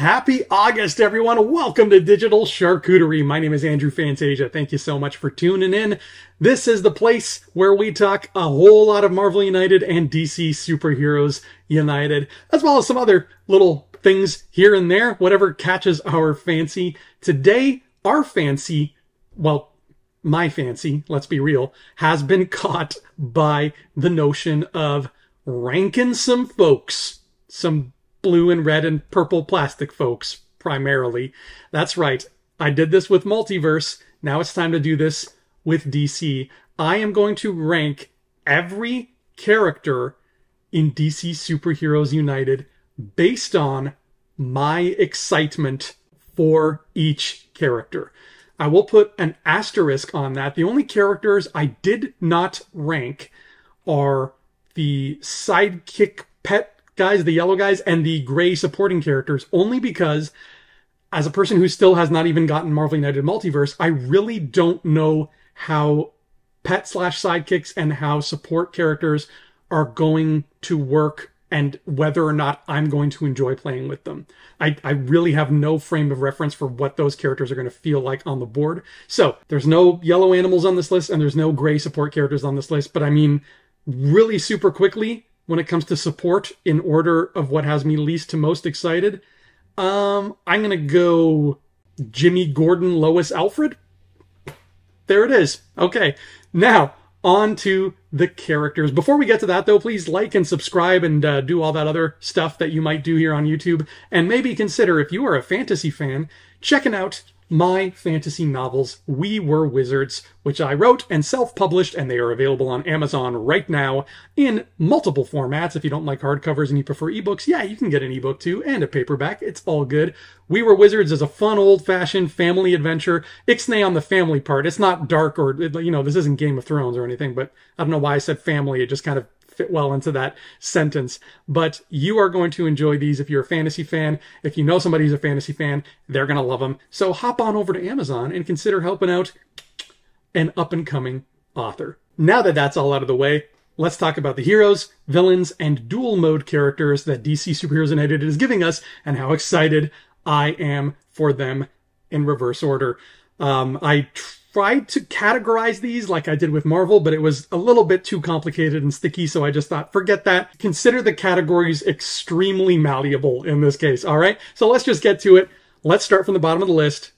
Happy August, everyone. Welcome to Digital Charcuterie. My name is Andrew Fantasia. Thank you so much for tuning in. This is the place where we talk a whole lot of Marvel United and DC Super Heroes United, as well as some other little things here and there, whatever catches our fancy. Today, our fancy, well, my fancy, let's be real, has been caught by the notion of ranking some folks, some blue and red and purple plastic folks, primarily. That's right. I did this with Multiverse. Now it's time to do this with DC. I am going to rank every character in DC Super Heroes United based on my excitement for each character. I will put an asterisk on that. The only characters I did not rank are the sidekick pet guys, the yellow guys, and the gray supporting characters, only because, as a person who still has not even gotten Marvel United Multiverse, I really don't know how pet slash sidekicks and how support characters are going to work and whether or not I'm going to enjoy playing with them. I really have no frame of reference for what those characters are going to feel like on the board. So there's no yellow animals on this list and there's no gray support characters on this list, but I mean, really super quickly, when it comes to support, in order of what has me least to most excited, I'm going to go Jimmy Gordon, Lois Alfred. There it is. Okay, now on to the characters. Before we get to that, though, please like and subscribe and do all that other stuff that you might do here on YouTube. And maybe consider, if you are a fantasy fan, checking out my fantasy novels, We Were Wizards, which I wrote and self-published, and they are available on Amazon right now in multiple formats. If you don't like hardcovers and you prefer ebooks, yeah, you can get an ebook too, and a paperback. It's all good. We Were Wizards is a fun, old-fashioned family adventure. Ixnay on the family part. It's not dark or, you know, this isn't Game of Thrones or anything, but I don't know why I said family. It just kind of fit well into that sentence. But you are going to enjoy these if you're a fantasy fan. If you know somebody who's a fantasy fan, they're going to love them. So hop on over to Amazon and consider helping out an up-and-coming author. Now that that's all out of the way, let's talk about the heroes, villains, and dual mode characters that DC Super Heroes United is giving us and how excited I am for them in reverse order. I tried to categorize these like I did with Marvel, but it was a little bit too complicated and sticky, so I just thought, forget that. Consider the categories extremely malleable in this case, all right? So let's just get to it. Let's start from the bottom of the list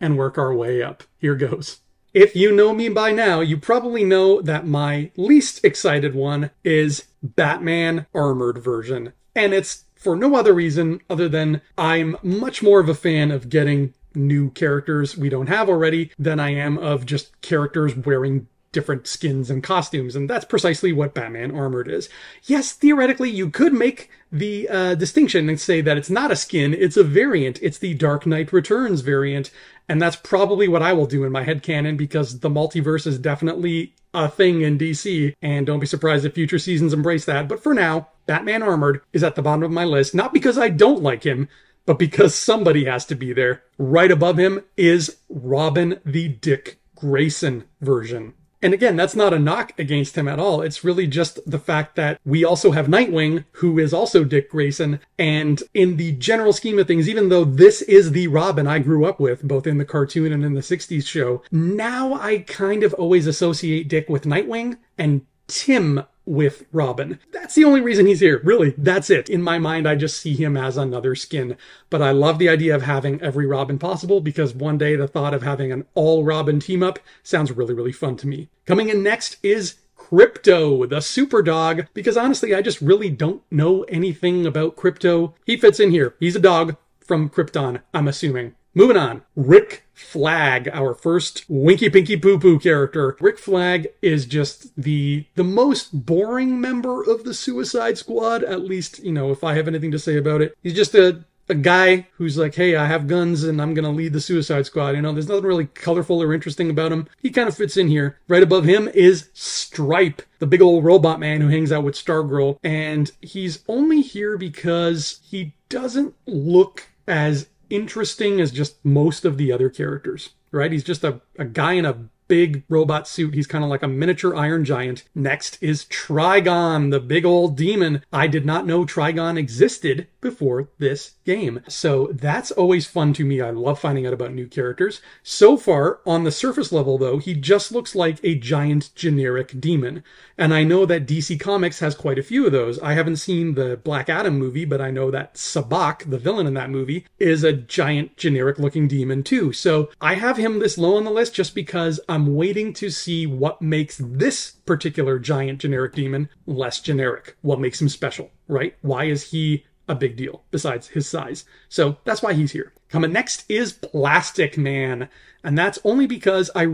and work our way up. Here goes. If you know me by now, you probably know that my least excited one is Batman Armored Version, and it's for no other reason other than I'm much more of a fan of getting new characters we don't have already than I am of just characters wearing different skins and costumes, and that's precisely what Batman Armored is. Yes, theoretically, you could make the distinction and say that it's not a skin, it's a variant. It's the Dark Knight Returns variant, and that's probably what I will do in my headcanon because the multiverse is definitely a thing in DC, and don't be surprised if future seasons embrace that. But for now, Batman Armored is at the bottom of my list, not because I don't like him, but because somebody has to be there. Right above him is Robin the Dick Grayson Version. And again, that's not a knock against him at all. It's really just the fact that we also have Nightwing, who is also Dick Grayson. And in the general scheme of things, even though this is the Robin I grew up with, both in the cartoon and in the 60s show, now I kind of always associate Dick with Nightwing and Tim with Robin. That's the only reason he's here, really. That's it. In my mind, I just see him as another skin. But I love the idea of having every Robin possible because one day the thought of having an all-Robin team-up sounds really, really fun to me. Coming in next is Krypto, the super dog, because honestly, I just really don't know anything about Krypto. He fits in here. He's a dog from Krypton, I'm assuming. Moving on, Rick Flagg, our first Winky Pinky Poo Poo character. Rick Flagg is just the most boring member of the Suicide Squad, at least, you know, if I have anything to say about it. He's just a guy who's like, hey, I have guns and I'm going to lead the Suicide Squad. You know, there's nothing really colorful or interesting about him. He kind of fits in here. Right above him is Stripe, the big old robot man who hangs out with Stargirl. And he's only here because he doesn't look as interesting as just most of the other characters, right? He's just a guy in a big robot suit. He's kind of like a miniature Iron Giant. Next is Trigon, the big old demon. I did not know Trigon existed before this game. So that's always fun to me. I love finding out about new characters. So far, on the surface level, though, he just looks like a giant generic demon. And I know that DC Comics has quite a few of those. I haven't seen the Black Adam movie, but I know that Sabacc, the villain in that movie, is a giant generic-looking demon, too. So I have him this low on the list just because I'm waiting to see what makes this particular giant generic demon less generic. What makes him special, right? Why is he a big deal besides his size? So that's why he's here. Coming next is Plastic Man, and that's only because I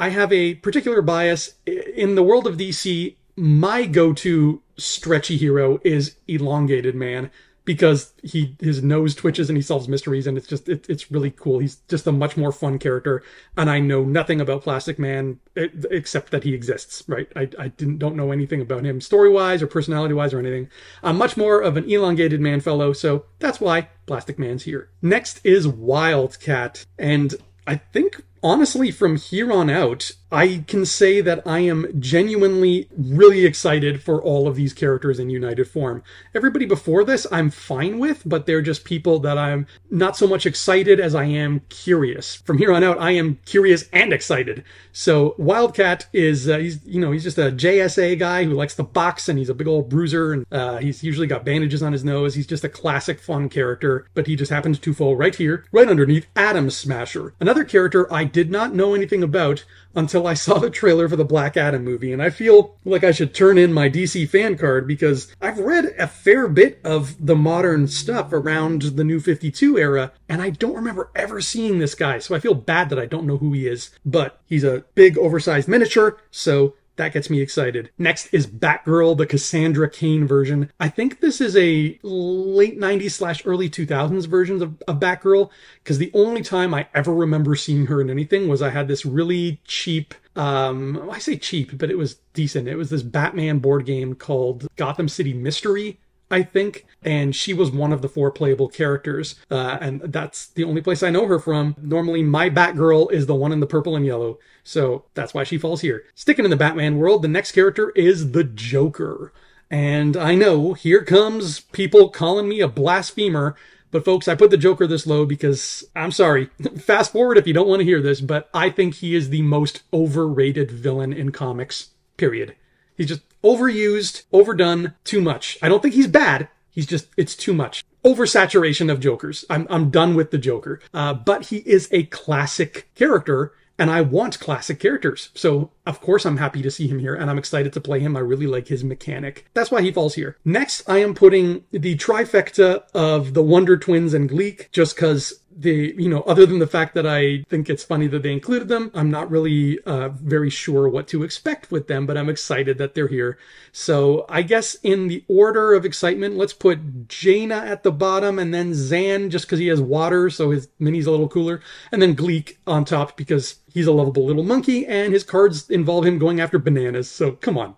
have a particular bias. In the world of DC, my go-to stretchy hero is Elongated Man, because his nose twitches and he solves mysteries, and it's really cool. He's just a much more fun character, and I know nothing about Plastic Man except that he exists, right? I don't know anything about him story-wise or personality-wise or anything. I'm much more of an Elongated Man fellow, so that's why Plastic Man's here. Next is Wildcat, and I think, honestly, from here on out, I can say that I am genuinely really excited for all of these characters in United form. Everybody before this I'm fine with, but they're just people that I'm not so much excited as I am curious. From here on out, I am curious and excited. So Wildcat is, he's just a JSA guy who likes to box, and he's a big old bruiser, and he's usually got bandages on his nose. He's just a classic fun character, but he just happens to fall right here, right underneath Atom Smasher. Another character I did not know anything about until I saw the trailer for the Black Adam movie, and I feel like I should turn in my DC fan card because I've read a fair bit of the modern stuff around the New 52 era, and I don't remember ever seeing this guy, so I feel bad that I don't know who he is, but he's a big oversized miniature, so that gets me excited. Next is Batgirl, the Cassandra Cain version. I think this is a late 90s / early 2000s version of Batgirl, because the only time I ever remember seeing her in anything was I had this really cheap, I say cheap, but it was decent. It was this Batman board game called Gotham City Mystery, I think, and she was one of the 4 playable characters, and that's the only place I know her from. Normally, my Batgirl is the one in the purple and yellow, so that's why she falls here. Sticking in the Batman world, the next character is the Joker. And I know, here comes people calling me a blasphemer, but folks, I put the Joker this low because, I'm sorry, fast forward if you don't want to hear this, but I think he is the most overrated villain in comics, period. He's just overused, overdone, too much. I don't think he's bad. He's just, it's too much. Oversaturation of Jokers. I'm done with the Joker. But he is a classic character, and I want classic characters. So, of course, I'm happy to see him here, and I'm excited to play him. I really like his mechanic. That's why he falls here. Next, I am putting the trifecta of the Wonder Twins and Gleek, just because other than the fact that I think it's funny that they included them, I'm not really very sure what to expect with them, but I'm excited that they're here. So I guess in the order of excitement, let's put Jaina at the bottom, and then Zan, just because he has water, so his mini's a little cooler, and then Gleek on top because he's a lovable little monkey, and his cards involve him going after bananas. So come on,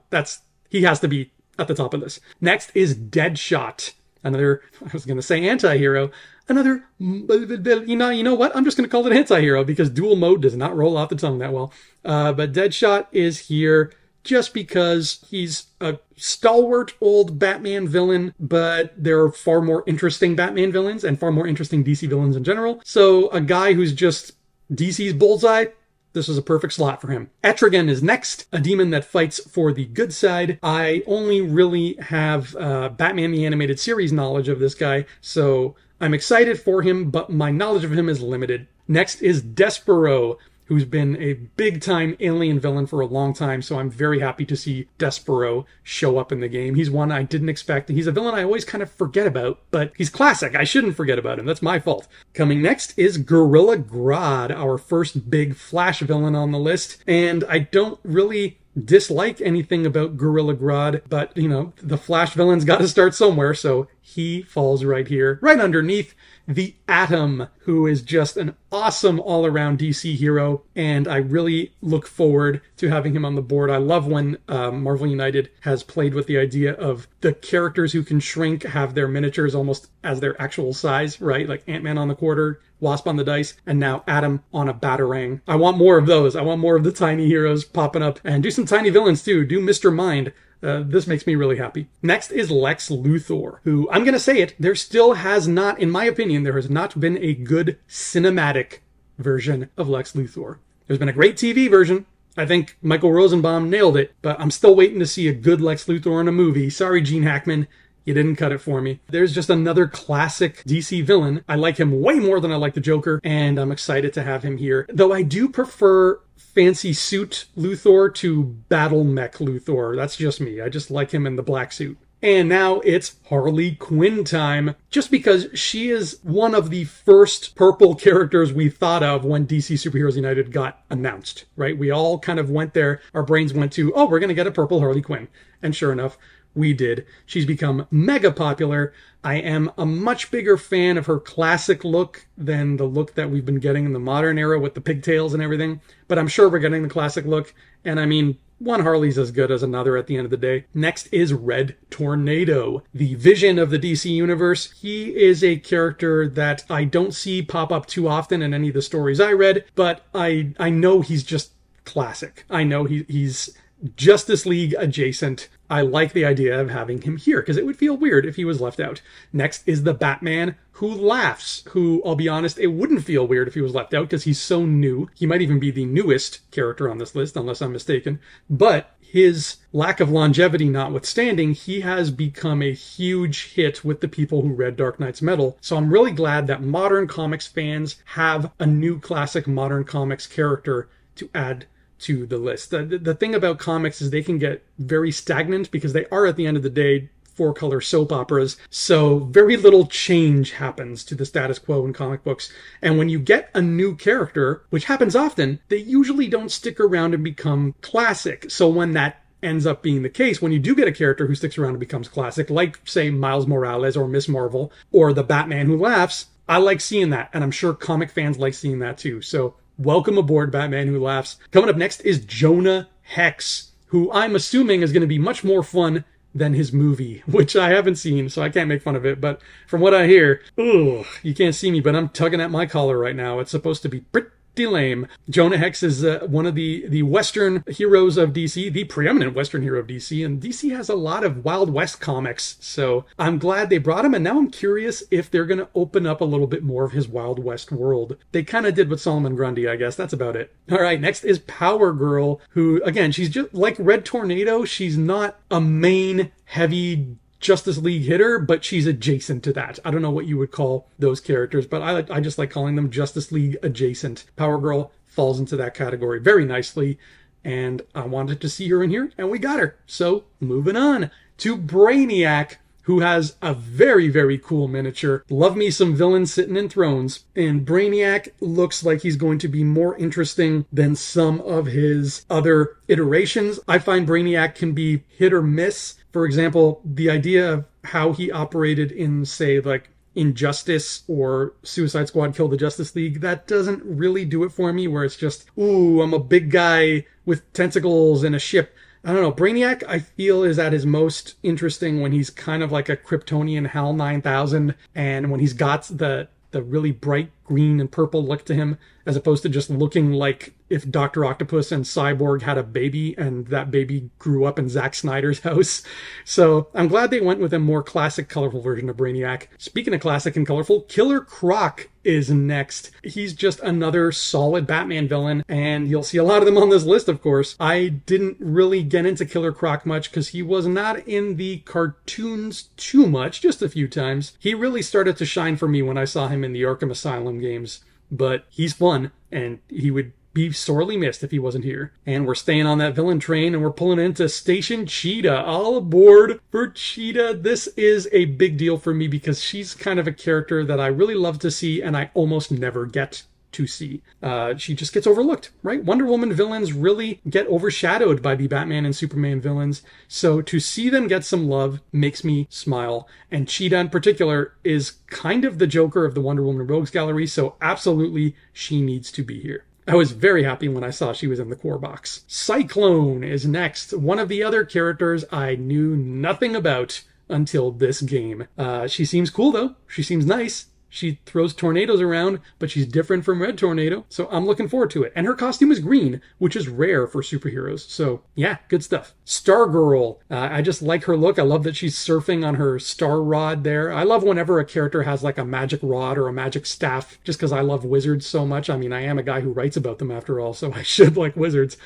he has to be at the top of this. Next is Deadshot. Another, I was going to say anti-hero, another, you know what? I'm just going to call it anti-hero because dual mode does not roll off the tongue that well. But Deadshot is here just because he's a stalwart old Batman villain, but there are far more interesting Batman villains and far more interesting DC villains in general. So a guy who's just DC's bullseye, this is a perfect slot for him. Etrigan is next, a demon that fights for the good side. I only really have Batman the Animated Series knowledge of this guy, so I'm excited for him, but my knowledge of him is limited. Next is Despero, who's been a big-time alien villain for a long time, so I'm very happy to see Despero show up in the game. He's one I didn't expect, and he's a villain I always kind of forget about, but he's classic. I shouldn't forget about him. That's my fault. Coming next is Gorilla Grodd, our first big Flash villain on the list, and I don't really dislike anything about Gorilla Grodd, but, the Flash villain's got to start somewhere, so he falls right here, right underneath the Atom, who is just an awesome all-around DC hero, and I really look forward to having him on the board. I love when Marvel United has played with the idea of the characters who can shrink have their miniatures almost as their actual size, right? Like Ant-Man on the quarter, Wasp on the dice, and now Atom on a batarang. I want more of those. I want more of the tiny heroes popping up, and do some tiny villains too. Do Mr. Mind. This makes me really happy. Next is Lex Luthor, who, I'm going to say it, there still has not, in my opinion, there has not been a good cinematic version of Lex Luthor. There's been a great TV version. I think Michael Rosenbaum nailed it, but I'm still waiting to see a good Lex Luthor in a movie. Sorry, Gene Hackman. You didn't cut it for me. There's just another classic DC villain. I like him way more than I like the Joker, and I'm excited to have him here. Though I do prefer fancy suit Luthor to battle mech Luthor. That's just me. I just like him in the black suit. And now it's Harley Quinn time, just because she is one of the first purple characters we thought of when DC Super Heroes United got announced, right? We all kind of went there. Our brains went to, oh, we're going to get a purple Harley Quinn. And sure enough, we did. She's become mega popular. I am a much bigger fan of her classic look than the look that we've been getting in the modern era with the pigtails and everything. But I'm sure we're getting the classic look. And I mean, one Harley's as good as another at the end of the day. Next is Red Tornado, the Vision of the DC Universe. He is a character that I don't see pop up too often in any of the stories I read. But I know he's just classic. I know he's Justice League adjacent. I like the idea of having him here because it would feel weird if he was left out. Next is the Batman Who Laughs, who, I'll be honest, it wouldn't feel weird if he was left out because he's so new. He might even be the newest character on this list, unless I'm mistaken. But his lack of longevity notwithstanding, he has become a huge hit with the people who read Dark Knight's Metal. So I'm really glad that modern comics fans have a new classic modern comics character to add to the list. The thing about comics is they can get very stagnant because they are, at the end of the day, four-color soap operas, so very little change happens to the status quo in comic books. And when you get a new character, which happens often, they usually don't stick around and become classic. So when that ends up being the case, when you do get a character who sticks around and becomes classic, like, say, Miles Morales or Ms. Marvel or the Batman Who Laughs, I like seeing that, and I'm sure comic fans like seeing that too. So welcome aboard, Batman Who Laughs. Coming up next is Jonah Hex, who I'm assuming is going to be much more fun than his movie, which I haven't seen, so I can't make fun of it. But from what I hear, ugh, you can't see me, but I'm tugging at my collar right now. It's supposed to be pretty lame. Jonah Hex is one of the Western heroes of DC, the preeminent Western hero of DC, and DC has a lot of Wild West comics, so I'm glad they brought him, and now I'm curious if they're going to open up a little bit more of his Wild West world. They kind of did with Solomon Grundy, I guess. That's about it. All right, next is Power Girl, who, again, she's just like Red Tornado. She's not a main heavy Justice League hitter, but she's adjacent to that. I don't know what you would call those characters, but I just like calling them Justice League adjacent. Power Girl falls into that category very nicely, and I wanted to see her in here, and we got her. So moving on to Brainiac, who has a very, very cool miniature. Love me some villains sitting in thrones. And Brainiac looks like he's going to be more interesting than some of his other iterations. I find Brainiac can be hit or miss. For example, the idea of how he operated in, say, like Injustice or Suicide Squad Kill the Justice League, that doesn't really do it for me, where it's just, ooh, I'm a big guy with tentacles and a ship. I don't know, Brainiac, I feel, is at his most interesting when he's kind of like a Kryptonian HAL 9000, and when he's got the really bright green and purple look to him, as opposed to just looking like if Dr. Octopus and Cyborg had a baby, and that baby grew up in Zack Snyder's house. So I'm glad they went with a more classic, colorful version of Brainiac. Speaking of classic and colorful, Killer Croc is next. He's just another solid Batman villain, and you'll see a lot of them on this list, of course. I didn't really get into Killer Croc much because he was not in the cartoons too much, just a few times. He really started to shine for me when I saw him in the Arkham Asylum games, but he's fun, and he would be sorely missed if he wasn't here. And we're staying on that villain train, and we're pulling into Station Cheetah. All aboard for Cheetah. This is a big deal for me because she's kind of a character that I really love to see, and I almost never get to see. She just gets overlooked, right? Wonder Woman villains really get overshadowed by the Batman and Superman villains, so to see them get some love makes me smile. And Cheetah in particular is kind of the Joker of the Wonder Woman Rogues Gallery, so absolutely she needs to be here. I was very happy when I saw she was in the core box. Cyclone is next, one of the other characters I knew nothing about until this game. She seems cool though, she seems nice. She throws tornadoes around, but she's different from Red Tornado, so I'm looking forward to it. And her costume is green, which is rare for superheroes, so yeah, good stuff. Stargirl. I just like her look. I love that she's surfing on her star rod there. I love whenever a character has like a magic rod or a magic staff, just because I love wizards so much. I mean, I am a guy who writes about them after all, so I should like wizards.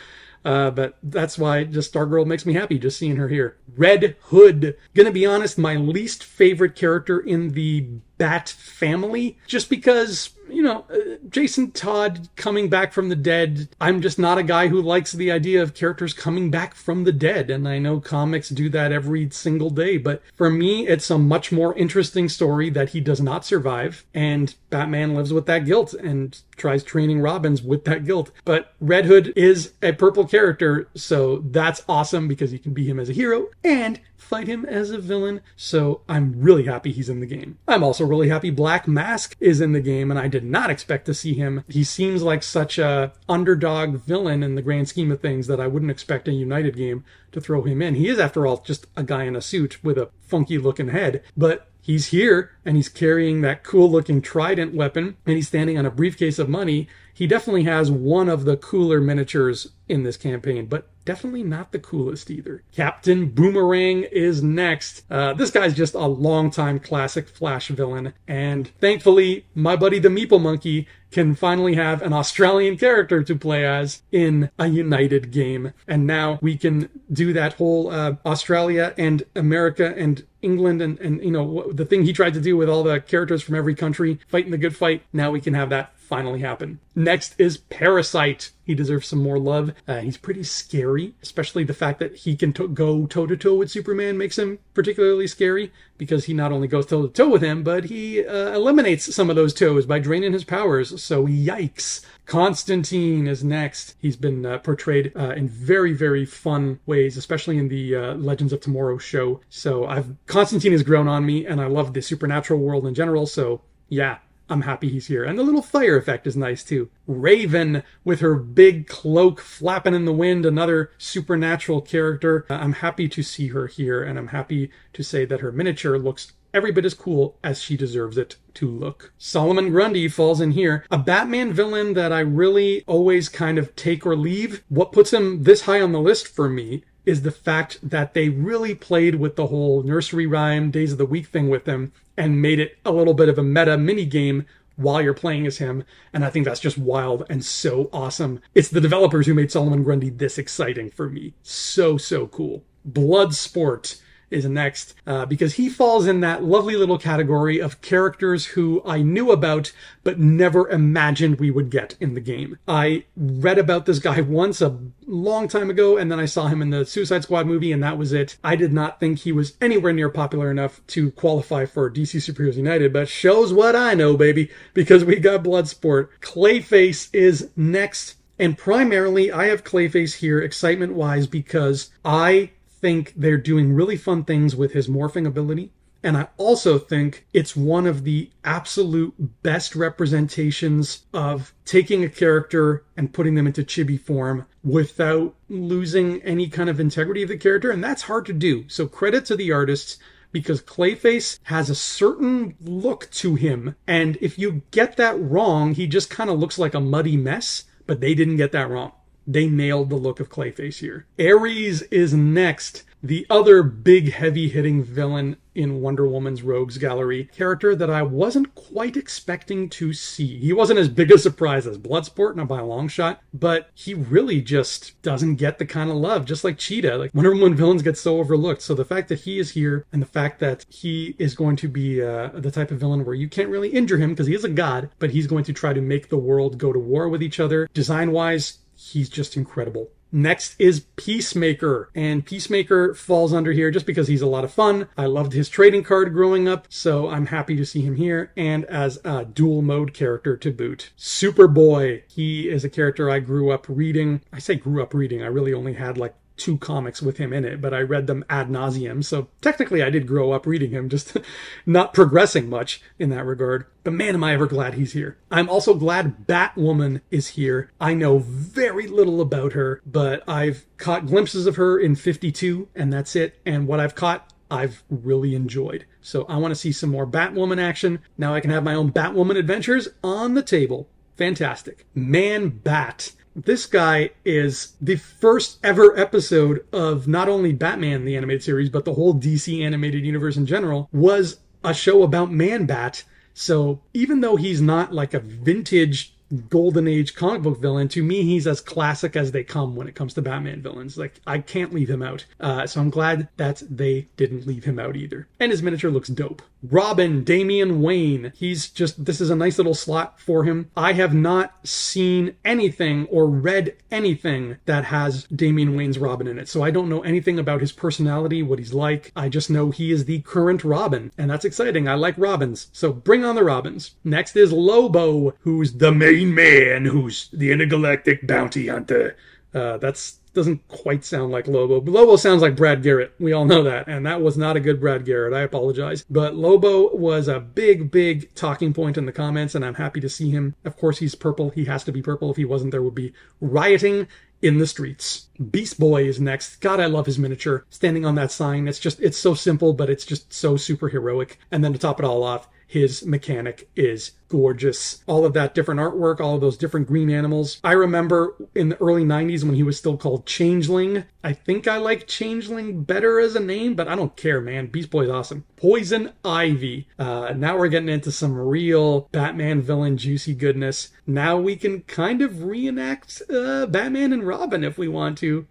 But that's why just Stargirl makes me happy, just seeing her here. Red Hood. Gonna be honest, my least favorite character in the Bat family, just because, you know, Jason Todd coming back from the dead, I'm just not a guy who likes the idea of characters coming back from the dead, and I know comics do that every single day, but for me, it's a much more interesting story that he does not survive, and Batman lives with that guilt and tries training Robins with that guilt. But Red Hood is a purple character, so that's awesome because you can be him as a hero and fight him as a villain, so I'm really happy he's in the game. I'm also really happy Black Mask is in the game, and I did not expect to see him. He seems like such a underdog villain in the grand scheme of things that I wouldn't expect a United game to throw him in. He is, after all, just a guy in a suit with a funky looking head, but he's here, and he's carrying that cool-looking trident weapon, and he's standing on a briefcase of money. He definitely has one of the cooler miniatures in this campaign, but definitely not the coolest either. Captain Boomerang is next. This guy's just a long-time classic Flash villain, and thankfully, my buddy the Meeple Monkey can finally have an Australian character to play as in a United game. And now we can do that whole Australia and America and England and you know, the thing he tried to do with all the characters from every country fighting the good fight. Now we can have that finally happen. Next is Parasite. He deserves some more love. He's pretty scary, especially the fact that he can go toe-to-toe with Superman makes him particularly scary, because he not only goes toe-to-toe with him, but he eliminates some of those toes by draining his powers, so yikes. Constantine is next. He's been portrayed in very, very fun ways, especially in the Legends of Tomorrow show. So Constantine has grown on me, and I love the supernatural world in general, so yeah. I'm happy he's here. And the little fire effect is nice too. Raven with her big cloak flapping in the wind, another supernatural character. I'm happy to see her here, and I'm happy to say that her miniature looks every bit as cool as she deserves it to look. Solomon Grundy falls in here. A Batman villain that I really always kind of take or leave. What puts him this high on the list for me is the fact that they really played with the whole nursery rhyme, days of the week thing with him, and made it a little bit of a meta minigame while you're playing as him, and I think that's just wild and so awesome. It's the developers who made Solomon Grundy this exciting for me. So, so cool. Bloodsport is next, because he falls in that lovely little category of characters who I knew about but never imagined we would get in the game. I read about this guy once a long time ago, and then I saw him in the Suicide Squad movie, and that was it. I did not think he was anywhere near popular enough to qualify for DC Super Heroes United, but shows what I know, baby, because we got Bloodsport. Clayface is next, and primarily I have Clayface here excitement-wise because I think they're doing really fun things with his morphing ability, and I also think it's one of the absolute best representations of taking a character and putting them into chibi form without losing any kind of integrity of the character, and that's hard to do. So credit to the artists, because Clayface has a certain look to him, and if you get that wrong, he just kind of looks like a muddy mess, but they didn't get that wrong. They nailed the look of Clayface here. Ares is next. The other big heavy-hitting villain in Wonder Woman's Rogues Gallery. Character that I wasn't quite expecting to see. He wasn't as big a surprise as Bloodsport, not by a long shot, but he really just doesn't get the kind of love, just like Cheetah. Like, Wonder Woman villains get so overlooked, so the fact that he is here and the fact that he is going to be the type of villain where you can't really injure him because he is a god, but he's going to try to make the world go to war with each other. Design-wise, he's just incredible. Next is Peacemaker, and Peacemaker falls under here just because he's a lot of fun. I loved his trading card growing up, so I'm happy to see him here, and as a dual mode character to boot. Superboy, he is a character I grew up reading. I say grew up reading, I really only had like 2 comics with him in it, but I read them ad nauseum, so technically I did grow up reading him, just not progressing much in that regard. But man, am I ever glad he's here. I'm also glad Batwoman is here. I know very little about her, but I've caught glimpses of her in 52, and that's it. And what I've caught, I've really enjoyed. So I want to see some more Batwoman action. Now I can have my own Batwoman adventures on the table. Fantastic. Man-Bat. This guy is the first ever episode of not only Batman the Animated Series, but the whole DC Animated Universe in general, was a show about Man-Bat. So even though he's not like a vintage golden age comic book villain, to me he's as classic as they come when it comes to Batman villains. Like, I can't leave him out. So I'm glad that they didn't leave him out either. And his miniature looks dope. Robin, Damian Wayne. He's just, this is a nice little slot for him. I have not seen anything or read anything that has Damian Wayne's Robin in it, so I don't know anything about his personality, what he's like. I just know he is the current Robin, and that's exciting. I like Robins, so bring on the Robins. Next is Lobo, who's the main man, who's the intergalactic bounty hunter. That's doesn't quite sound like Lobo. Lobo sounds like Brad Garrett. We all know that. And that was not a good Brad Garrett. I apologize. But Lobo was a big, big talking point in the comments, and I'm happy to see him. Of course, he's purple. He has to be purple. If he wasn't, there would be rioting in the streets. Beast Boy is next. God, I love his miniature. Standing on that sign. It's just, it's so simple, but it's just so super heroic. And then to top it all off, his mechanic is gorgeous. All of that different artwork, all of those different green animals. I remember in the early 90s when he was still called Changeling. I think I like Changeling better as a name, but I don't care, man. Beast Boy's awesome. Poison Ivy. Now we're getting into some real Batman villain juicy goodness. Now we can kind of reenact Batman and Robin if we want to.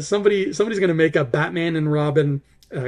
Somebody's going to make a Batman and Robin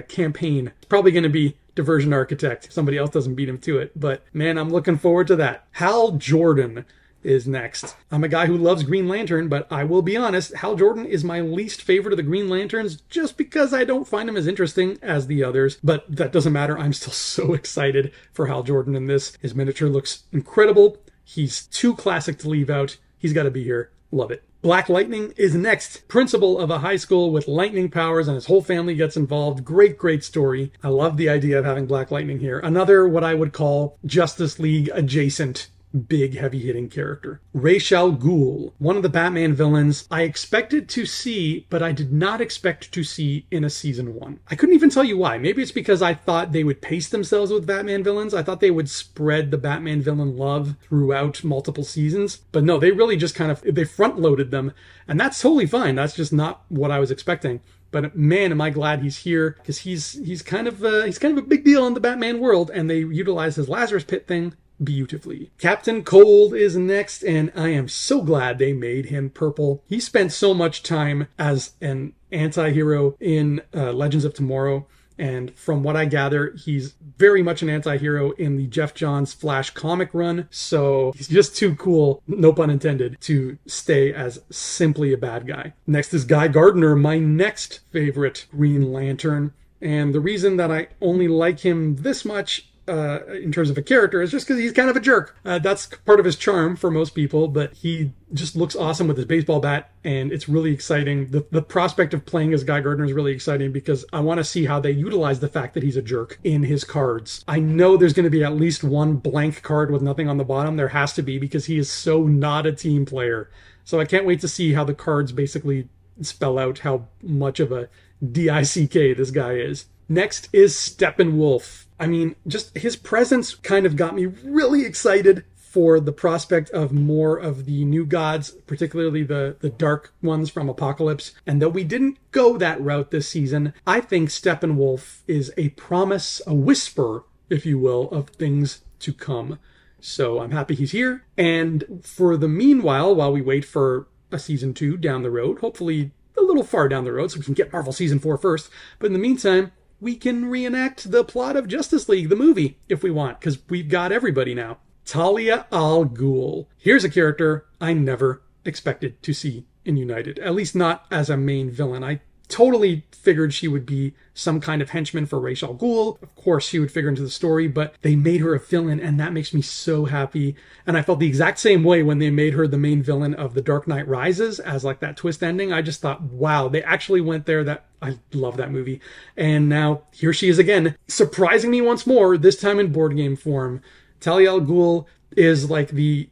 campaign. It's probably going to be Diversion Architect. Somebody else doesn't beat him to it, but man, I'm looking forward to that. Hal Jordan is next. I'm a guy who loves Green Lantern, but I will be honest, Hal Jordan is my least favorite of the Green Lanterns just because I don't find him as interesting as the others, but that doesn't matter. I'm still so excited for Hal Jordan in this. His miniature looks incredible. He's too classic to leave out. He's got to be here. Love it. Black Lightning is next. Principal of a high school with lightning powers, and his whole family gets involved. Great, great story. I love the idea of having Black Lightning here. Another what I would call Justice League adjacent big heavy-hitting character. Ra's al Ghul, one of the Batman villains I expected to see, but I did not expect to see in a season 1. I couldn't even tell you why. Maybe it's because I thought they would pace themselves with Batman villains. I thought they would spread the Batman villain love throughout multiple seasons, but no, they really just kind of, they front-loaded them, and that's totally fine. That's just not what I was expecting. But man, am I glad he's here, because he's kind of a big deal in the Batman world, and they utilize his Lazarus Pit thing beautifully. Captain Cold is next, and I am so glad they made him purple. He spent so much time as an anti-hero in Legends of Tomorrow, and from what I gather, he's very much an anti-hero in the Jeff Johns Flash comic run, so he's just too cool, no pun intended, to stay as simply a bad guy. Next is Guy Gardner, my next favorite Green Lantern, and the reason that I only like him this much in terms of a character is just because he's kind of a jerk. That's part of his charm for most people, but he just looks awesome with his baseball bat, and it's really exciting. The prospect of playing as Guy Gardner is really exciting because I want to see how they utilize the fact that he's a jerk in his cards. I know there's going to be at least one blank card with nothing on the bottom. There has to be, because he is so not a team player. So I can't wait to see how the cards basically spell out how much of a D-I-C-K this guy is. Next is Steppenwolf. I mean, just his presence kind of got me really excited for the prospect of more of the new gods, particularly the dark ones from Apocalypse. And though we didn't go that route this season, I think Steppenwolf is a promise, a whisper, if you will, of things to come. So I'm happy he's here. And for the meanwhile, while we wait for a season 2 down the road, hopefully a little far down the road so we can get Marvel season 4 first, but in the meantime, we can reenact the plot of Justice League, the movie, if we want, because we've got everybody now. Talia al Ghul. Here's a character I never expected to see in United, at least not as a main villain. I totally figured she would be some kind of henchman for Ra's al Ghul. Of course, she would figure into the story, but they made her a villain, and that makes me so happy. And I felt the exact same way when they made her the main villain of The Dark Knight Rises as like that twist ending. I just thought, wow, they actually went there. That I love that movie. And now here she is again, surprising me once more, this time in board game form. Talia al Ghul is like the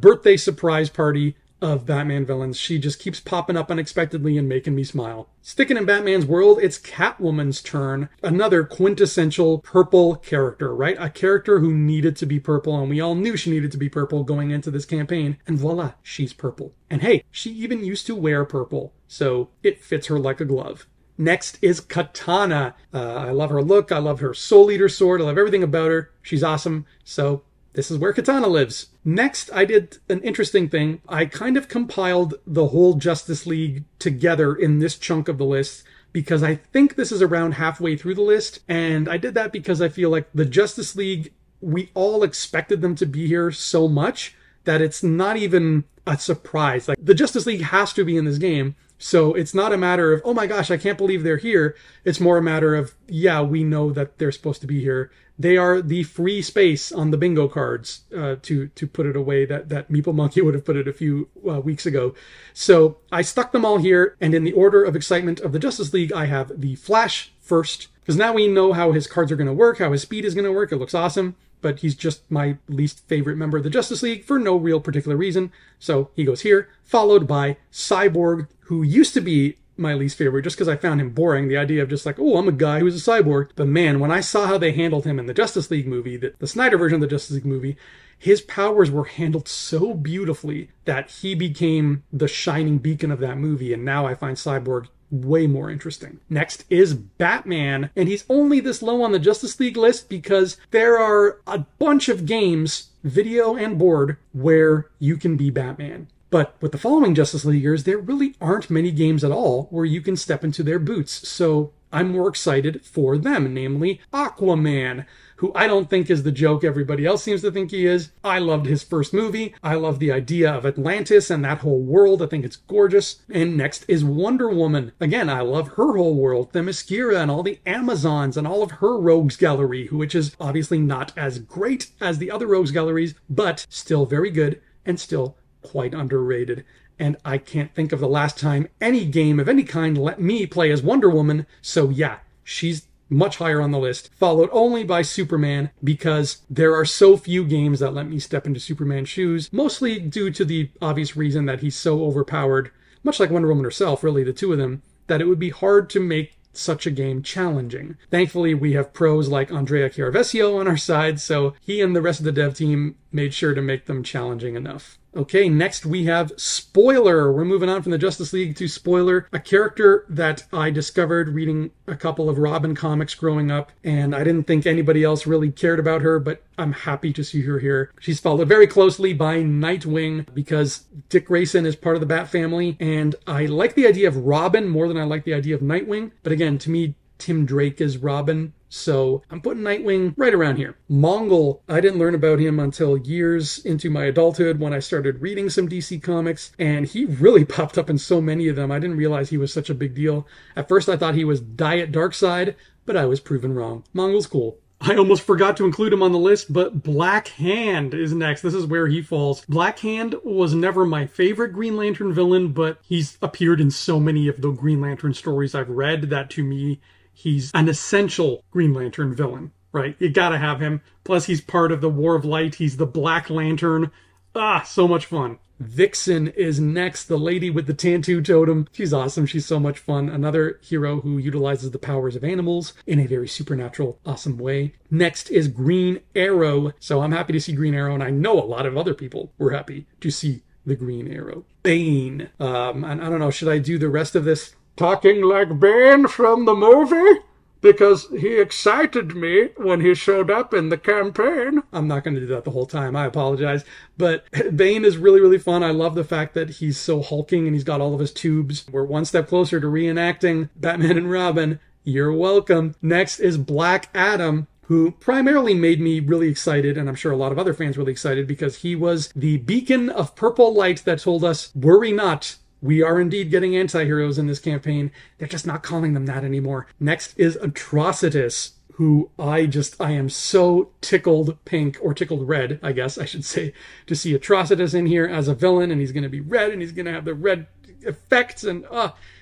birthday surprise party of Batman villains. She just keeps popping up unexpectedly and making me smile. Sticking in Batman's world, it's Catwoman's turn. Another quintessential purple character, right? A character who needed to be purple, and we all knew she needed to be purple going into this campaign. And voila, she's purple. And hey, she even used to wear purple, so it fits her like a glove. Next is Katana. I love her look. I love her Soul Eater sword. I love everything about her. She's awesome. So this is where Katana lives. Next, I did an interesting thing. I kind of compiled the whole Justice League together in this chunk of the list because I think this is around halfway through the list. And I did that because I feel like the Justice League, we all expected them to be here so much that it's not even a surprise. Like, the Justice League has to be in this game. So it's not a matter of, oh my gosh, I can't believe they're here. It's more a matter of, yeah, we know that they're supposed to be here. They are the free space on the bingo cards, to put it away that Meeple Monkey would have put it a few weeks ago. So I stuck them all here. And in the order of excitement of the Justice League, I have the Flash first, because now we know how his cards are going to work, how his speed is going to work. It looks awesome. But he's just my least favorite member of the Justice League for no real particular reason. So he goes here, followed by Cyborg, who used to be my least favorite just because I found him boring. The idea of just like, oh, I'm a guy who's a cyborg. But man, when I saw how they handled him in the Justice League movie, the Snyder version of the Justice League movie, his powers were handled so beautifully that he became the shining beacon of that movie. And now I find Cyborg way more interesting. Next is Batman, and he's only this low on the Justice League list because there are a bunch of games, video and board, where you can be Batman. But with the following Justice Leaguers, there really aren't many games at all where you can step into their boots, so I'm more excited for them, namely Aquaman, who I don't think is the joke everybody else seems to think he is. I loved his first movie. I love the idea of Atlantis and that whole world. I think it's gorgeous. And next is Wonder Woman. Again, I love her whole world, Themyscira and all the Amazons and all of her rogues gallery, which is obviously not as great as the other rogues galleries, but still very good and still quite underrated. And I can't think of the last time any game of any kind let me play as Wonder Woman. So yeah, she's much higher on the list, followed only by Superman, because there are so few games that let me step into Superman's shoes, mostly due to the obvious reason that he's so overpowered, much like Wonder Woman herself, really, the two of them, that it would be hard to make such a game challenging. Thankfully, we have pros like Andrea Chiarvesio on our side, so he and the rest of the dev team made sure to make them challenging enough. Okay, next we have Spoiler. We're moving on from the Justice League to Spoiler, a character that I discovered reading a couple of Robin comics growing up, and I didn't think anybody else really cared about her, but I'm happy to see her here. She's followed very closely by Nightwing, because Dick Grayson is part of the Bat family, and I like the idea of Robin more than I like the idea of Nightwing, but again, to me, Tim Drake is Robin, so I'm putting Nightwing right around here. Mongol, I didn't learn about him until years into my adulthood when I started reading some DC comics, and he really popped up in so many of them. I didn't realize he was such a big deal. At first I thought he was Diet Darkseid, but I was proven wrong. Mongol's cool. I almost forgot to include him on the list, but Black Hand is next. This is where he falls. Black Hand was never my favorite Green Lantern villain, but he's appeared in so many of the Green Lantern stories I've read that to me, he's an essential Green Lantern villain, right? You gotta have him. Plus, he's part of the War of Light. He's the Black Lantern. Ah, so much fun. Vixen is next, the lady with the tattoo totem. She's awesome. She's so much fun. Another hero who utilizes the powers of animals in a very supernatural, awesome way. Next is Green Arrow. So I'm happy to see Green Arrow, and I know a lot of other people were happy to see the Green Arrow. Bane. And I don't know, should I do the rest of this talking like Bane from the movie? Because he excited me when he showed up in the campaign. I'm not going to do that the whole time. I apologize. But Bane is really, really fun. I love the fact that he's so hulking and he's got all of his tubes. We're one step closer to reenacting Batman and Robin. You're welcome. Next is Black Adam, who primarily made me really excited, and I'm sure a lot of other fans really excited, because he was the beacon of purple light that told us, worry not, We are indeed getting anti-heroes in this campaign. They're just not calling them that anymore. Next is Atrocitus, who I am so tickled pink, or tickled red, I guess I should say, to see Atrocitus in here as a villain, and he's going to be red, and he's going to have the red effects, and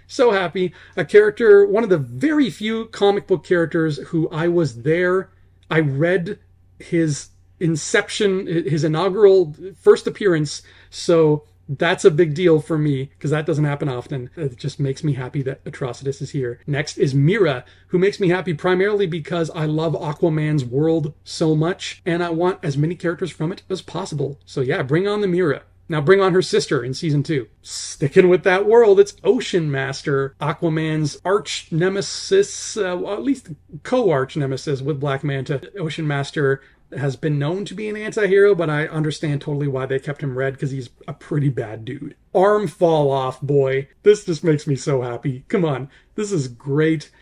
so happy. A character, one of the very few comic book characters who I was there, I read his inception, his inaugural first appearance, so that's a big deal for me, because that doesn't happen often. It just makes me happy that Atrocitus is here. Next is Mira, who makes me happy primarily because I love Aquaman's world so much, and I want as many characters from it as possible. So yeah, bring on the Mira. Now bring on her sister in Season 2. Sticking with that world, it's Ocean Master, Aquaman's arch-nemesis, at least co-arch-nemesis with Black Manta. Ocean Master has been known to be an anti-hero, but I understand totally why they kept him red, because he's a pretty bad dude. Arm fall off, boy. This just makes me so happy. Come on. This is great.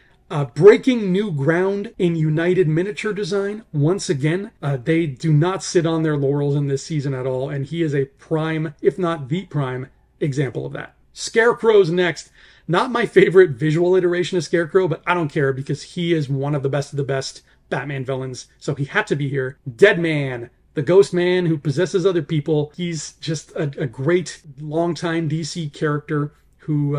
Breaking new ground in United Miniature Design. Once again, they do not sit on their laurels in this season at all, and he is a prime, if not the prime, example of that. Scarecrow's next. Not my favorite visual iteration of Scarecrow, but I don't care, because he is one of the best Batman villains, so he had to be here. Dead Man, the ghost man who possesses other people. He's just a great longtime DC character who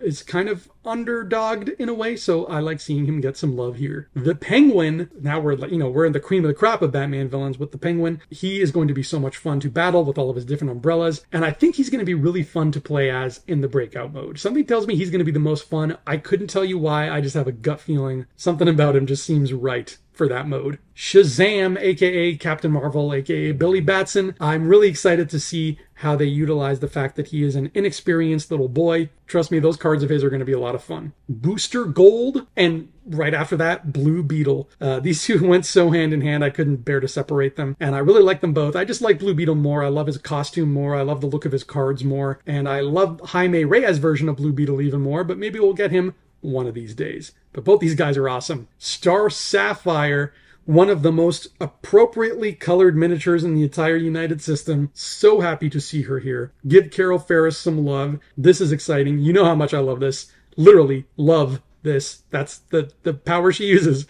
is kind of underdogged in a way, so I like seeing him get some love here. The Penguin, now we're in the cream of the crop of Batman villains with the Penguin. He is going to be so much fun to battle with all of his different umbrellas, and I think he's going to be really fun to play as in the breakout mode. Something tells me he's going to be the most fun. I couldn't tell you why, I just have a gut feeling. Something about him just seems right for that mode. Shazam, aka Captain Marvel, aka Billy Batson. I'm really excited to see how they utilize the fact that he is an inexperienced little boy. Trust me, those cards of his are going to be a lot of fun. Booster Gold, and right after that, Blue Beetle. These two went so hand in hand, I couldn't bear to separate them, and I really like them both. I just like Blue Beetle more. I love his costume more. I love the look of his cards more, and I love Jaime Reyes' version of Blue Beetle even more, but maybe we'll get him one of these days. But both these guys are awesome. Star Sapphire, one of the most appropriately colored miniatures in the entire United system. So happy to see her here. Give Carol Ferris some love. This is exciting. You know how much I love this. Literally love this. That's the power she uses.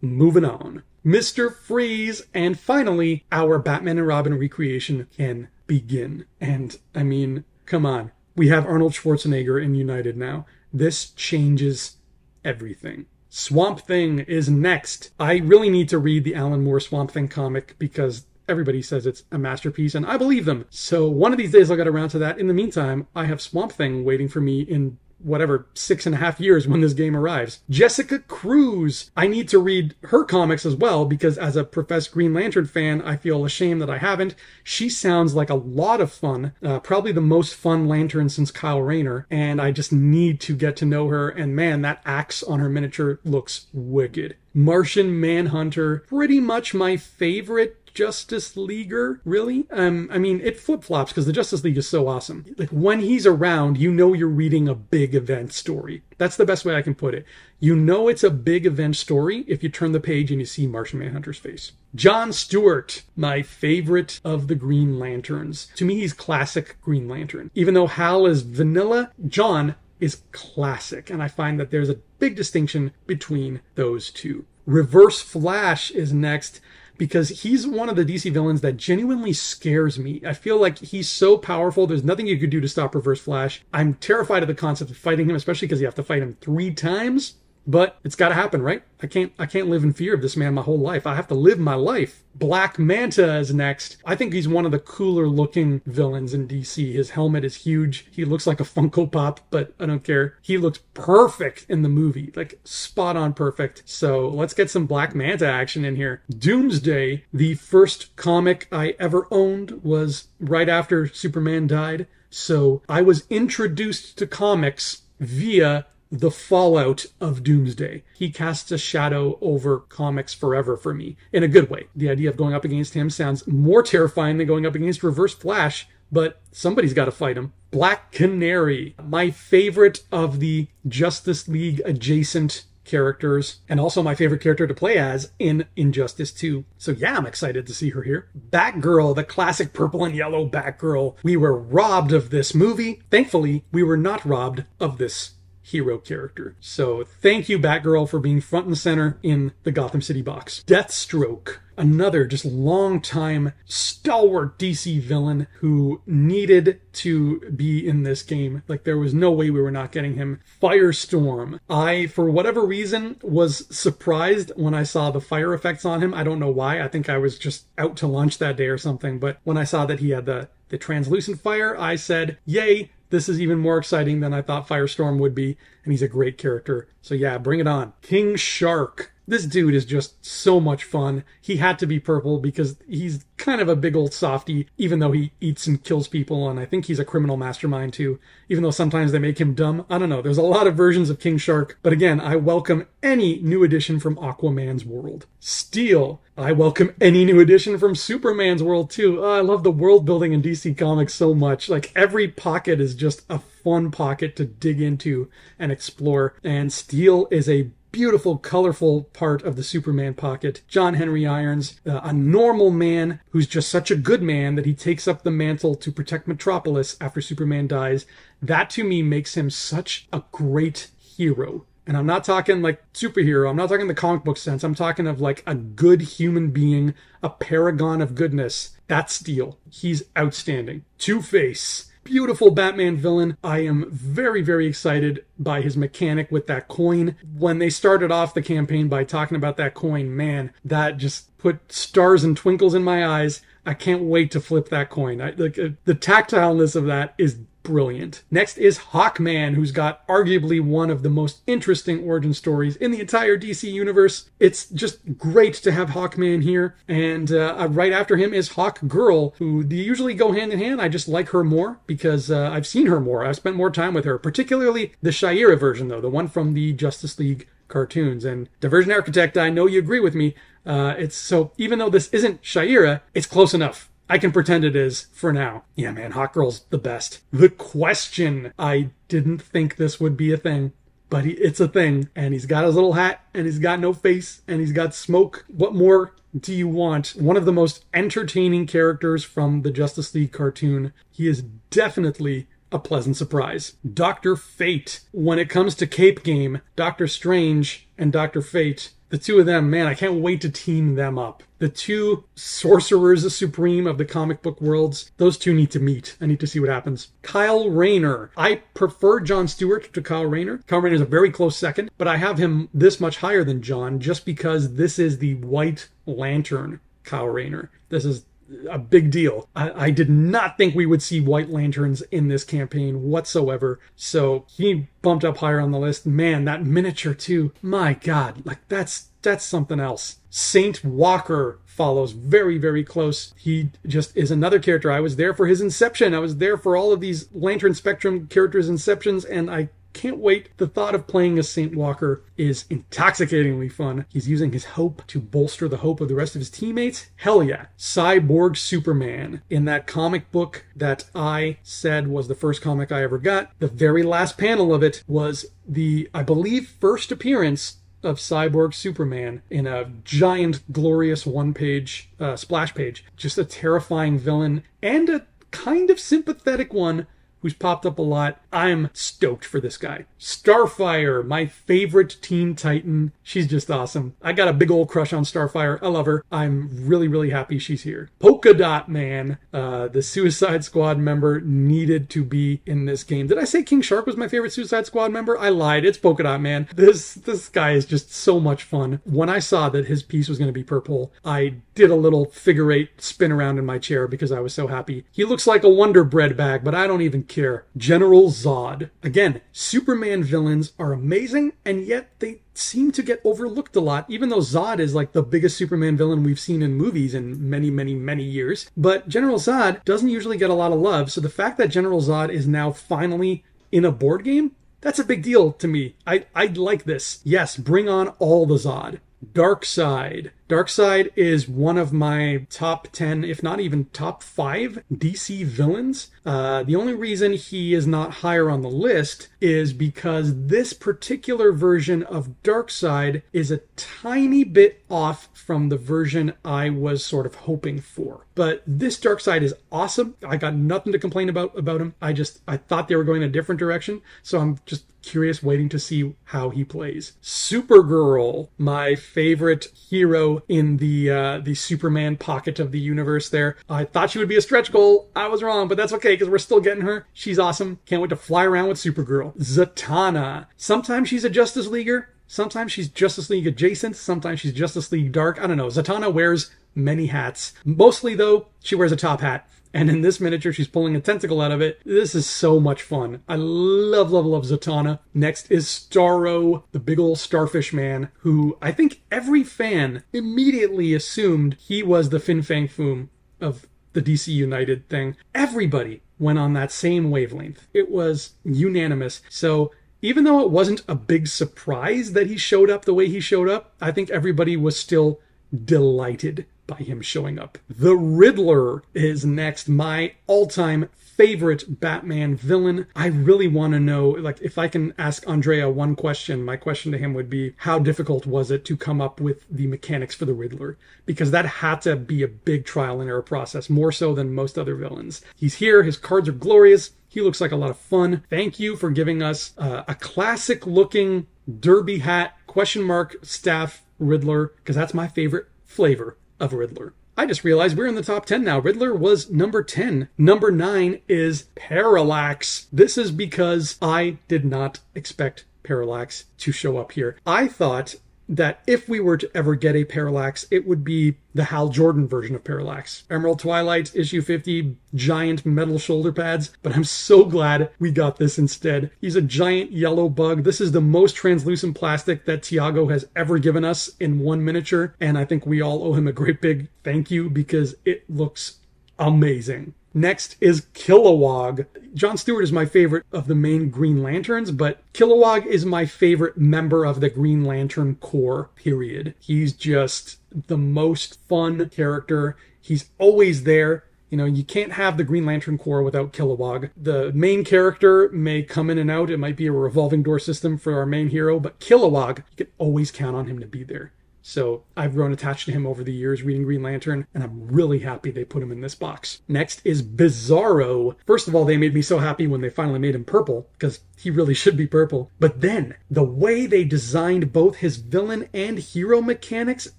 Moving on. Mr. Freeze, and finally, our Batman and Robin recreation can begin. And I mean, come on. We have Arnold Schwarzenegger in United now. This changes everything. Swamp Thing is next. I really need to read the Alan Moore Swamp Thing comic, because everybody says it's a masterpiece, and I believe them. So one of these days I'll get around to that. In the meantime, I have Swamp Thing waiting for me in whatever 6.5 years when this game arrives. Jessica Cruz. I need to read her comics as well, because as a professed Green Lantern fan, I feel ashamed that I haven't. She sounds like a lot of fun, probably the most fun Lantern since Kyle Rayner, and I just need to get to know her, and man, that axe on her miniature looks wicked. Martian Manhunter, pretty much my favorite Justice Leaguer, really. I mean, it flip-flops because the Justice League is so awesome. Like, when he's around, you know you're reading a big event story. That's the best way I can put it. You know it's a big event story if you turn the page and you see Martian Manhunter's face. John Stewart, my favorite of the Green Lanterns. To me, he's classic Green Lantern. Even though Hal is vanilla, John is classic, and I find that there's a big distinction between those two. Reverse Flash is next, because he's one of the DC villains that genuinely scares me. I feel like he's so powerful, there's nothing you could do to stop Reverse Flash. I'm terrified of the concept of fighting him, especially because you have to fight him 3 times, but it's gotta happen, right? I can't live in fear of this man my whole life. I have to live my life. Black Manta is next. I think he's one of the cooler looking villains in DC. His helmet is huge. He looks like a Funko Pop, but I don't care. He looks perfect in the movie, like spot on perfect. So let's get some Black Manta action in here. Doomsday, the first comic I ever owned was right after Superman died. So I was introduced to comics via the fallout of Doomsday. He casts a shadow over comics forever for me, in a good way. The idea of going up against him sounds more terrifying than going up against Reverse Flash, but somebody's got to fight him. Black Canary, my favorite of the Justice League adjacent characters, and also my favorite character to play as in Injustice 2. So yeah, I'm excited to see her here. Batgirl, the classic purple and yellow Batgirl. We were robbed of this movie. Thankfully, we were not robbed of this hero character. So thank you, Batgirl, for being front and center in the Gotham City box. Deathstroke, another just long-time stalwart DC villain who needed to be in this game. Like, there was no way we were not getting him. Firestorm. I, for whatever reason, was surprised when I saw the fire effects on him. I don't know why. I think I was just out to lunch that day or something. But when I saw that he had the translucent fire, I said, yay, this is even more exciting than I thought Firestorm would be, and he's a great character. So yeah, bring it on. King Shark. This dude is just so much fun. He had to be purple because he's kind of a big old softy, even though he eats and kills people, and I think he's a criminal mastermind too, even though sometimes they make him dumb. I don't know. There's a lot of versions of King Shark, but again, I welcome any new addition from Aquaman's world. Steel. I welcome any new addition from Superman's world too. Oh, I love the world building in DC Comics so much. Like, every pocket is just a fun pocket to dig into and explore, and Steel is a beautiful, colorful part of the Superman pocket. John Henry Irons, a normal man who's just such a good man that he takes up the mantle to protect Metropolis after Superman dies. That, to me, makes him such a great hero. And I'm not talking like superhero. I'm not talking the comic book sense. I'm talking of like a good human being, a paragon of goodness. That's Steel. He's outstanding. Two-Face. Beautiful Batman villain. I am very, very excited by his mechanic with that coin. When they started off the campaign by talking about that coin, man, that just put stars and twinkles in my eyes. I can't wait to flip that coin. The tactileness of that is brilliant. Next is Hawkman, who's got arguably one of the most interesting origin stories in the entire DC universe. It's just great to have Hawkman here. And right after him is Hawkgirl, who they usually go hand in hand. I just like her more because I've seen her more. I've spent more time with her, particularly the Shaira version, though, the one from the Justice League cartoons. And Divergent Architect, I know you agree with me. It's so, even though this isn't Shaira, it's close enough. I can pretend it is for now. Yeah, man, Hawkgirl's the best. The Question. I didn't think this would be a thing, but it's a thing. And he's got his little hat, and he's got no face, and he's got smoke. What more do you want? One of the most entertaining characters from the Justice League cartoon. He is definitely a pleasant surprise. Dr. Fate. When it comes to cape game, Dr. Strange and Dr. Fate, the two of them, man, I can't wait to team them up. The two sorcerers supreme of the comic book worlds, those two need to meet. I need to see what happens. Kyle Rayner. I prefer John Stewart to Kyle Rayner. Kyle Rayner is a very close second, but I have him this much higher than John just because this is the White Lantern Kyle Rayner. This is a big deal. I did not think we would see White Lanterns in this campaign whatsoever, so he bumped up higher on the list. Man, that miniature too. My God, like that's something else. Saint Walker follows very, very close. He just is another character. I was there for his inception. I was there for all of these Lantern Spectrum characters' inceptions, and I can't wait. The thought of playing as Saint Walker is intoxicatingly fun. He's using his hope to bolster the hope of the rest of his teammates. Hell yeah. Cyborg Superman. In that comic book that I said was the first comic I ever got, the very last panel of it was the, I believe, first appearance of Cyborg Superman in a giant, glorious one-page splash page. Just a terrifying villain and a kind of sympathetic one who's popped up a lot. I'm stoked for this guy. Starfire, my favorite Teen Titan. She's just awesome. I got a big old crush on Starfire. I love her. I'm really, really happy she's here. Polka Dot Man, the Suicide Squad member, needed to be in this game. Did I say King Shark was my favorite Suicide Squad member? I lied. It's Polka Dot Man. This guy is just so much fun. When I saw that his piece was going to be purple, I did a little figure eight spin around in my chair because I was so happy. He looks like a Wonder Bread bag, but I don't even care. General Zod. Again, Superman villains are amazing, and yet they seem to get overlooked a lot, even though Zod is like the biggest Superman villain we've seen in movies in many, many, many years. But General Zod doesn't usually get a lot of love, so the fact that General Zod is now finally in a board game, that's a big deal to me. I like this. Yes, bring on all the Zod. Darkseid. Darkseid is one of my top 10, if not even top 5 DC villains. The only reason he is not higher on the list is because this particular version of Darkseid is a tiny bit off from the version I was sort of hoping for. But this Darkseid is awesome. I got nothing to complain about him. I thought they were going a different direction, so I'm just curious, waiting to see how he plays. Supergirl, my favorite hero in the Superman pocket of the universe there. I thought she would be a stretch goal. I was wrong, but that's okay because we're still getting her. She's awesome. Can't wait to fly around with Supergirl. Zatanna. Sometimes she's a Justice Leaguer. Sometimes she's Justice League adjacent. Sometimes she's Justice League dark. I don't know. Zatanna wears many hats. Mostly, though, she wears a top hat. And in this miniature, she's pulling a tentacle out of it. This is so much fun. I love, love, love Zatanna. Next is Starro, the big old starfish man, who I think every fan immediately assumed he was the Fin Fang Foom of the DC United thing. Everybody went on that same wavelength. It was unanimous. So even though it wasn't a big surprise that he showed up the way he showed up, I think everybody was still delighted by him showing up. The Riddler is next, my all-time favorite Batman villain. I really want to know, like, if I can ask Andrea one question, my question to him would be, how difficult was it to come up with the mechanics for the Riddler? Because that had to be a big trial and error process, more so than most other villains. He's here, his cards are glorious, he looks like a lot of fun. Thank you for giving us a classic-looking derby hat, question mark, staff Riddler, because that's my favorite flavor of Riddler. I just realized we're in the top 10 now. Riddler was number 10. Number 9 is Parallax. This is because I did not expect Parallax to show up here. I thought that if we were to ever get a Parallax, it would be the Hal Jordan version of Parallax. Emerald Twilight, issue 50, giant metal shoulder pads. But I'm so glad we got this instead. He's a giant yellow bug. This is the most translucent plastic that Tiago has ever given us in one miniature. And I think we all owe him a great big thank you because it looks amazing. Next is Kilowog. Jon Stewart is my favorite of the main Green Lanterns, but Kilowog is my favorite member of the Green Lantern Corps, period. He's just the most fun character. He's always there. You know, you can't have the Green Lantern Corps without Kilowog. The main character may come in and out. It might be a revolving door system for our main hero, but Kilowog, you can always count on him to be there. So I've grown attached to him over the years reading Green Lantern, and I'm really happy they put him in this box. Next is Bizarro. First of all, they made me so happy when they finally made him purple, because he really should be purple. But then, the way they designed both his villain and hero mechanics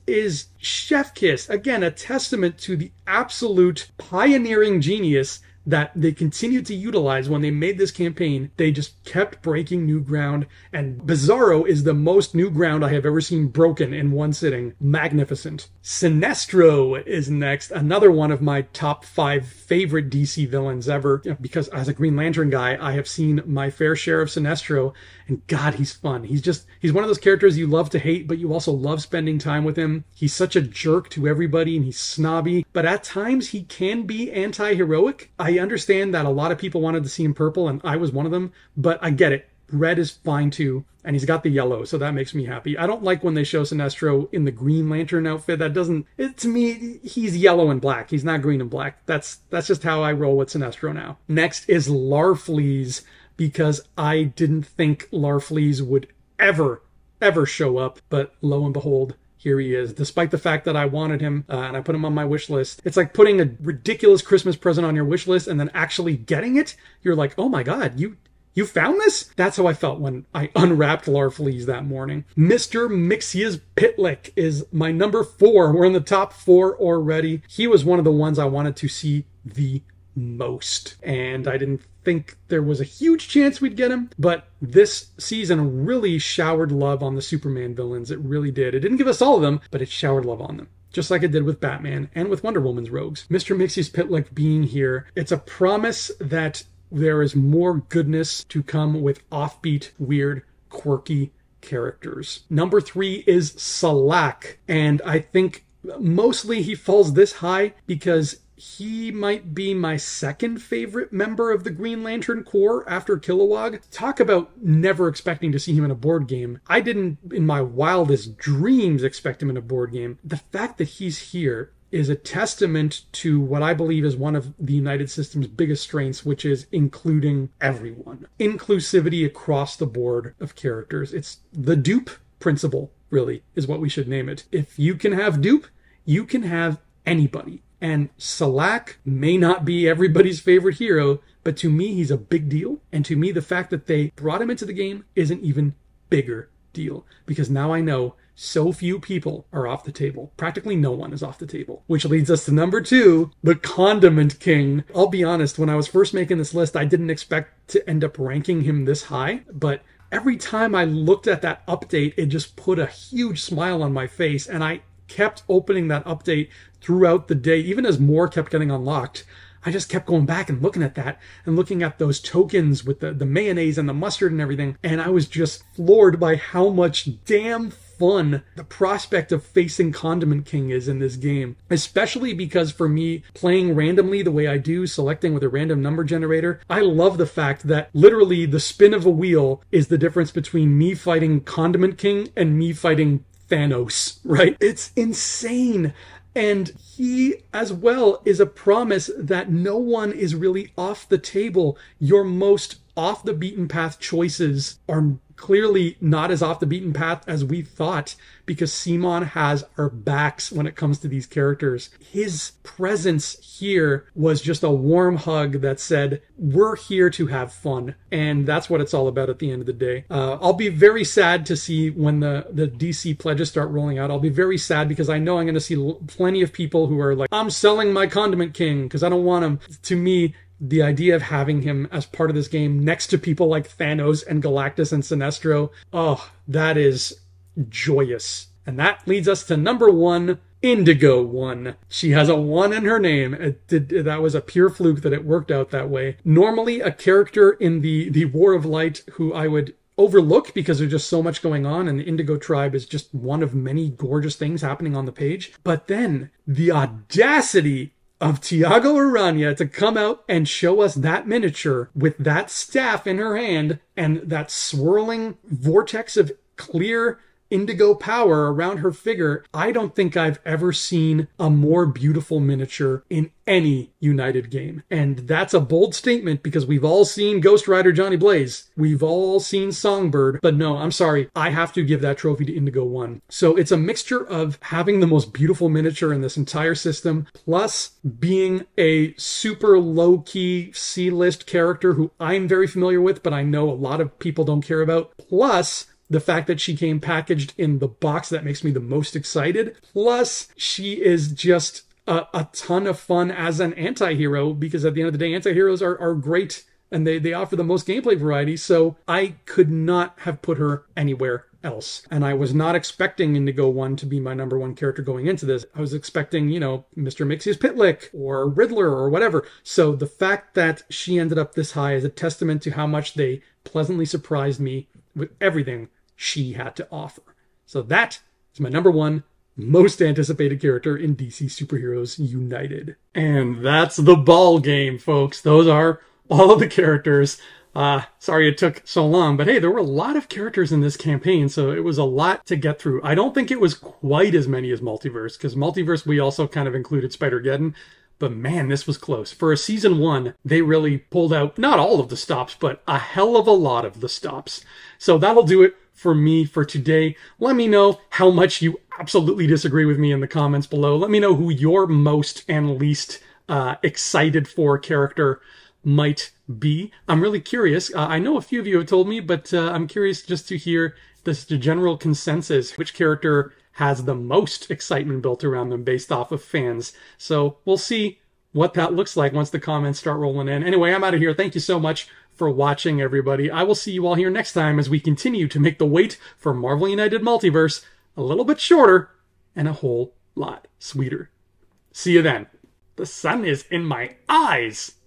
is chef kiss. Again, a testament to the absolute pioneering genius that they continued to utilize when they made this campaign. They just kept breaking new ground, and Bizarro is the most new ground I have ever seen broken in one sitting. Magnificent. Sinestro is next, another one of my top 5 favorite DC villains ever, because as a Green Lantern guy, I have seen my fair share of Sinestro, and God, he's fun. He's one of those characters you love to hate, but you also love spending time with him. He's such a jerk to everybody, and he's snobby, but at times he can be anti-heroic. I understand that a lot of people wanted to see him purple, and I was one of them, but I get it. Red is fine too, and he's got the yellow, so that makes me happy. I don't like when they show Sinestro in the Green Lantern outfit. That doesn't, to me, he's yellow and black. He's not green and black. That's just how I roll with Sinestro now. Next is Larfleeze, because I didn't think Larfleeze would ever show up, but lo and behold, here he is. Despite the fact that I wanted him and I put him on my wish list, it's like putting a ridiculous Christmas present on your wish list and then actually getting it. You're like, oh my God, you found this? That's how I felt when I unwrapped Larfleeze that morning. Mr. Mixius Pitlick is my number 4. We're in the top 4 already. He was one of the ones I wanted to see the most, and I didn't think there was a huge chance we'd get him, but this season really showered love on the Superman villains. It really did. It didn't give us all of them, but it showered love on them, just like it did with Batman and with Wonder Woman's rogues. Mr. Mixius Pitlick being here, it's a promise that there is more goodness to come with offbeat, weird, quirky characters. Number 3 is Salak, and I think mostly he falls this high because He might be my second favorite member of the Green Lantern Corps after Kilowog. Talk about never expecting to see him in a board game. I didn't, in my wildest dreams, expect him in a board game. The fact that he's here is a testament to what I believe is one of the United System's biggest strengths, which is including everyone. Inclusivity across the board of characters. It's the dupe principle, really, is what we should name it. If you can have dupe, you can have anybody. And Salak may not be everybody's favorite hero, but to me, he's a big deal. And to me, the fact that they brought him into the game is an even bigger deal, because now I know so few people are off the table. Practically no one is off the table, which leads us to number two, the Condiment King. I'll be honest, when I was first making this list, I didn't expect to end up ranking him this high, but every time I looked at that update, it just put a huge smile on my face, and I kept opening that update throughout the day, even as more kept getting unlocked. I just kept going back and looking at that and looking at those tokens with the mayonnaise and the mustard and everything, and I was just floored by how much damn fun the prospect of facing Condiment King is in this game, especially because for me, playing randomly the way I do, selecting with a random number generator, I love the fact that literally the spin of a wheel is the difference between me fighting Condiment King and me fighting Thanos, right? It's insane. And he, as well, is a promise that no one is really off the table. Your most off-the-beaten-path choices are clearly not as off the beaten path as we thought, because Simon has our backs when it comes to these characters. His presence here was just a warm hug that said, we're here to have fun. And that's what it's all about at the end of the day. I'll be very sad to see when the DC pledges start rolling out. I'll be very sad because I know I'm going to see plenty of people who are like, I'm selling my Condiment King because I don't want him. To me, the idea of having him as part of this game next to people like Thanos and Galactus and Sinestro, oh, that is joyous. And that leads us to number one, Indigo One. She has a one in her name. That was a pure fluke that it worked out that way. Normally a character in the War of Light who I would overlook because there's just so much going on, and the Indigo Tribe is just one of many gorgeous things happening on the page. But then the audacity of Tiago Arana to come out and show us that miniature with that staff in her hand and that swirling vortex of clear indigo power around her figure. I don't think I've ever seen a more beautiful miniature in any United game. And that's a bold statement because we've all seen Ghost Rider Johnny Blaze. We've all seen Songbird. But no, I'm sorry. I have to give that trophy to Indigo One. So it's a mixture of having the most beautiful miniature in this entire system, plus being a super low-key C-list character who I'm very familiar with, but I know a lot of people don't care about, plus the fact that she came packaged in the box that makes me the most excited. Plus, she is just a ton of fun as an anti-hero, because at the end of the day, anti-heroes are great and they offer the most gameplay variety. So I could not have put her anywhere else. And I was not expecting Indigo One to be my number one character going into this. I was expecting, you know, Mr. Mixius Pitlick or Riddler or whatever. So the fact that she ended up this high is a testament to how much they pleasantly surprised me with everything she had to offer. So that is my number one most anticipated character in DC Super Heroes United. And that's the ball game, folks. Those are all of the characters. Sorry it took so long, but hey, there were a lot of characters in this campaign, so it was a lot to get through. I don't think it was quite as many as Multiverse, because Multiverse we also kind of included Spider-Geddon. But man, this was close. For a season one, they really pulled out not all of the stops, but a hell of a lot of the stops. So that'll do it for me for today. Let me know how much you absolutely disagree with me in the comments below. Let me know who your most and least excited for character might be. I'm really curious. I know a few of you have told me, but I'm curious just to hear this general consensus. Which character has the most excitement built around them based off of fans. So we'll see what that looks like once the comments start rolling in. Anyway, I'm out of here. Thank you so much for watching, everybody. I will see you all here next time as we continue to make the wait for Marvel United Multiverse a little bit shorter and a whole lot sweeter. See you then. The sun is in my eyes.